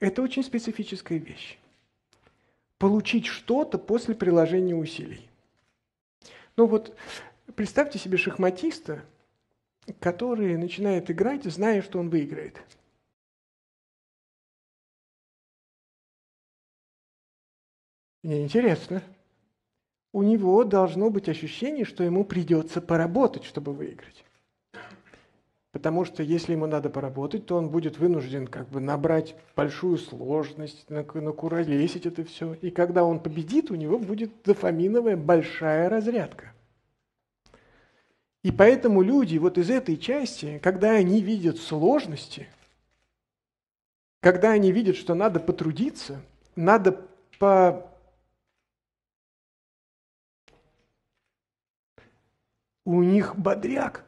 Это очень специфическая вещь. Получить что-то после приложения усилий. Ну вот, представьте себе шахматиста, который начинает играть, зная, что он выиграет. Мне интересно. У него должно быть ощущение, что ему придется поработать, чтобы выиграть. Потому что если ему надо поработать, то он будет вынужден как бы набрать большую сложность, накуролесить это все. И когда он победит, у него будет дофаминовая большая разрядка. И поэтому люди вот из этой части, когда они видят сложности, когда они видят, что надо потрудиться, надо у них бодряк.